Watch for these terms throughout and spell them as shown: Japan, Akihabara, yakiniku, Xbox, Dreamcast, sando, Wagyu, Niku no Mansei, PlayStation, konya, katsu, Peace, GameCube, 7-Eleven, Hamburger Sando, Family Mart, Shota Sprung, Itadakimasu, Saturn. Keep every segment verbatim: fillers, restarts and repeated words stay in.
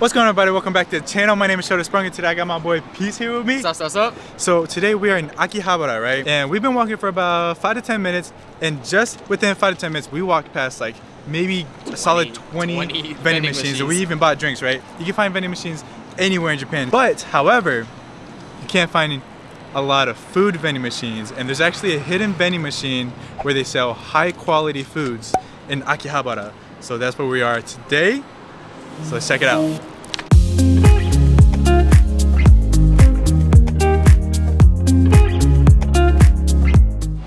What's going on, everybody? Welcome back to the channel. My name is Shota Sprung and today I got my boy Peace here with me. What's up, what's up? So today we are in Akihabara, right? And we've been walking for about five to ten minutes, and just within five to ten minutes we walked past like maybe a solid twenty, twenty vending, vending machines. machines. And we even bought drinks, right? You can find vending machines anywhere in Japan. But however, you can't find a lot of food vending machines, and there's actually a hidden vending machine where they sell high quality foods in Akihabara. So that's where we are today. So let's check it out.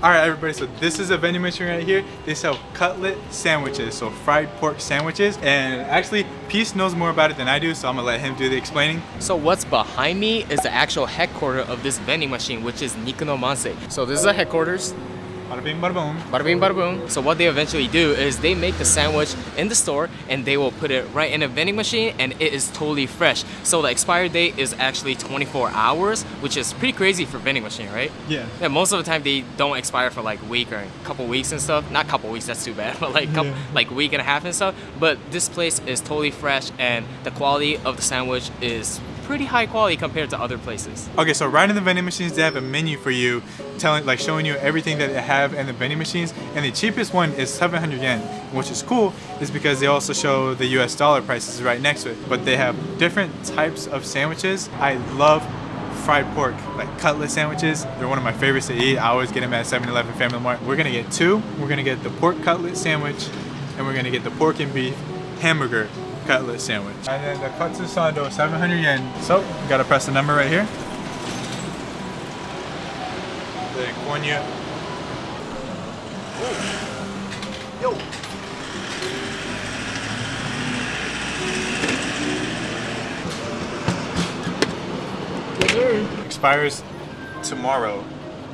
Alright everybody, so this is a vending machine right here. They sell cutlet sandwiches, so fried pork sandwiches. And actually, Peace knows more about it than I do, so I'm gonna let him do the explaining. So what's behind me is the actual headquarters of this vending machine, which is Niku no Mansei. So this is the headquarters. Bada bing, bada boom. Bada bing, bada boom. So what they eventually do is they make the sandwich in the store and they will put it right in a vending machine, and it is totally fresh. So the expired date is actually twenty-four hours, which is pretty crazy for vending machine, right? Yeah. Yeah, most of the time they don't expire for like a week or a couple weeks and stuff. Not a couple weeks, that's too bad, but like couple, yeah. like week and a half and stuff. But this place is totally fresh, and the quality of the sandwich is pretty high quality compared to other places. Okay, so right in the vending machines, they have a menu for you, telling, like showing you everything that they have in the vending machines. And the cheapest one is seven hundred yen, which is cool, is because they also show the U S dollar prices right next to it. But they have different types of sandwiches. I love fried pork, like cutlet sandwiches. They're one of my favorites to eat. I always get them at seven eleven, Family Mart. We're gonna get two. We're gonna get the pork cutlet sandwich, and we're gonna get the pork and beef hamburger cutlet sandwich. And then the katsu sando, seven hundred yen. So, gotta press the number right here. The konya. Yo. Yo. Expires tomorrow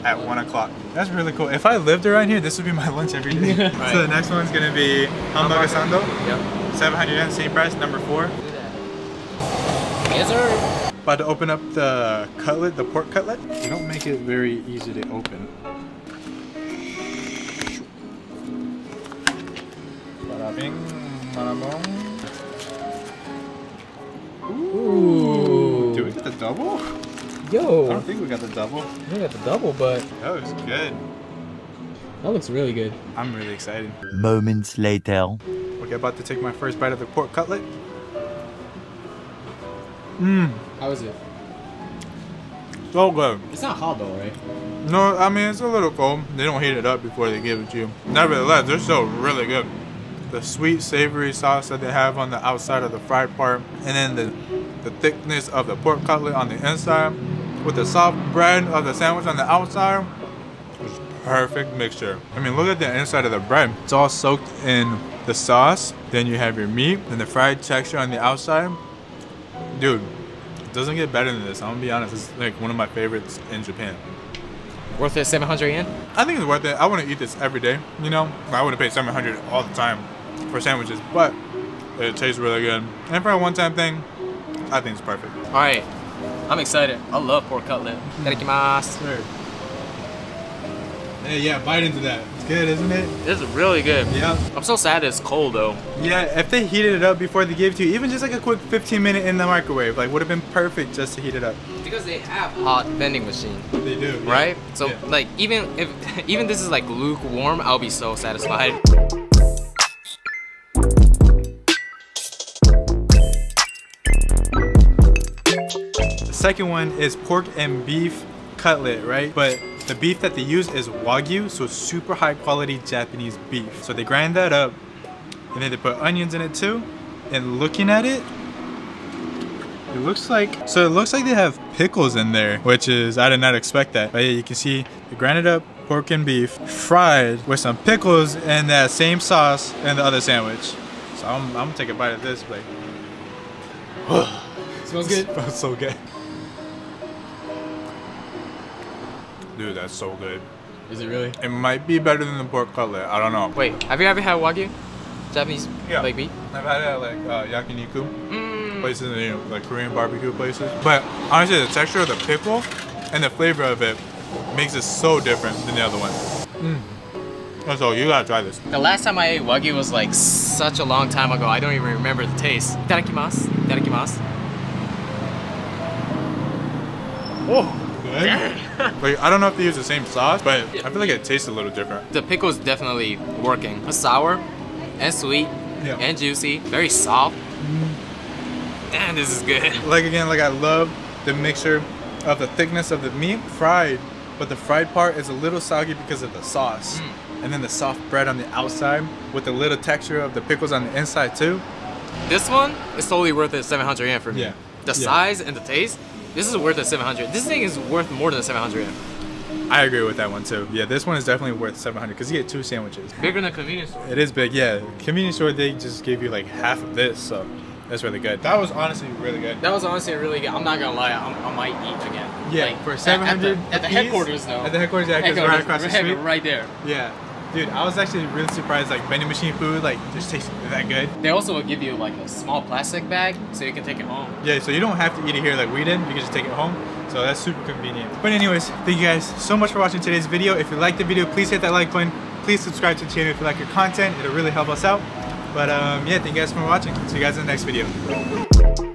at one o'clock. That's really cool. If I lived around here, this would be my lunch every day. Right. So the next one's gonna be Hamburger Sando. Yep. seven hundred yen, same price, number four. Yes, sir. About to open up the cutlet, the pork cutlet. They don't make it very easy to open. Bada bing, bada boom. Ooh. Do we get the double? Yo! I don't think we got the double. We got the double, but... That looks good. That looks really good. I'm really excited. Moments later. Okay, about to take my first bite of the pork cutlet. Mmm. How is it? So good. It's not hot though, right? No, I mean, it's a little cold. They don't heat it up before they give it to you. Nevertheless, they're still really good. The sweet, savory sauce that they have on the outside of the fried part, and then the, the thickness of the pork cutlet on the inside, with the soft bread of the sandwich on the outside. It's a perfect mixture. I mean, look at the inside of the bread. It's all soaked in the sauce. Then you have your meat and the fried texture on the outside. Dude, it doesn't get better than this. I'm gonna be honest, it's like one of my favorites in Japan. Worth it, seven hundred yen? I think it's worth it. I want to eat this every day, you know? I wouldn't pay seven hundred all the time for sandwiches, but it tastes really good. And for a one-time thing, I think it's perfect. All right. I'm excited. I love pork cutlet. Itadakimasu. Hey, yeah, bite into that. It's good, isn't it? It's really good. Yeah. I'm so sad it's cold, though. Yeah, if they heated it up before they gave it to you, even just like a quick fifteen minute in the microwave, like would have been perfect just to heat it up. Because they have hot vending machine. They do. Yeah. Right? So, yeah. like, even if even this is like lukewarm, I'll be so satisfied. Second one is pork and beef cutlet, right? But the beef that they use is Wagyu, so super high quality Japanese beef. So they grind that up, and then they put onions in it too. And looking at it, it looks like, so it looks like they have pickles in there, which is, I did not expect that. But yeah, you can see they grind it up, pork and beef, fried with some pickles and that same sauce and the other sandwich. So I'm, I'm gonna take a bite of this plate. Smells good. It smells so good. Dude, that's so good. Is it really? It might be better than the pork cutlet. I don't know. Wait, have you ever had Wagyu? Japanese yeah. like beef? I've had it at like uh, yakiniku mm. places, you know, like Korean barbecue places. But honestly, the texture of the pickle and the flavor of it makes it so different than the other one. Mm. So you gotta try this. The last time I ate Wagyu was like such a long time ago. I don't even remember the taste. Itadakimasu. Itadakimasu. Oh. Wait, I don't know if they use the same sauce, but I feel like it tastes a little different. The pickle's definitely working. It's sour and sweet, yeah, and juicy, very soft. Damn, this is good. Like again, like I love the mixture of the thickness of the meat fried, but the fried part is a little soggy because of the sauce. Mm. And then the soft bread on the outside with the little texture of the pickles on the inside too. This one is totally worth it, seven hundred yen for me. Yeah. The yeah. size and the taste, this is worth the seven hundred. This thing is worth more than seven hundred yen. I agree with that one too. Yeah, this one is definitely worth seven hundred because you get two sandwiches. Bigger than a convenience store. It is big, yeah. Convenience store, they just give you like half of this, so that's really good. That was honestly really good. That was honestly really good. I'm not gonna lie, I'm, I might eat again. Yeah, like for seven hundred at the, at the headquarters though. At the headquarters, yeah, because right across the street. Right there. Yeah. Dude, I was actually really surprised, like vending machine food, like just tastes that good. They also will give you like a small plastic bag so you can take it home. Yeah, so you don't have to eat it here like we did, you can just take it home. So that's super convenient. But anyways, thank you guys so much for watching today's video. If you liked the video, please hit that like button. Please subscribe to the channel if you like your content. It'll really help us out. But um, yeah, thank you guys for watching. See you guys in the next video.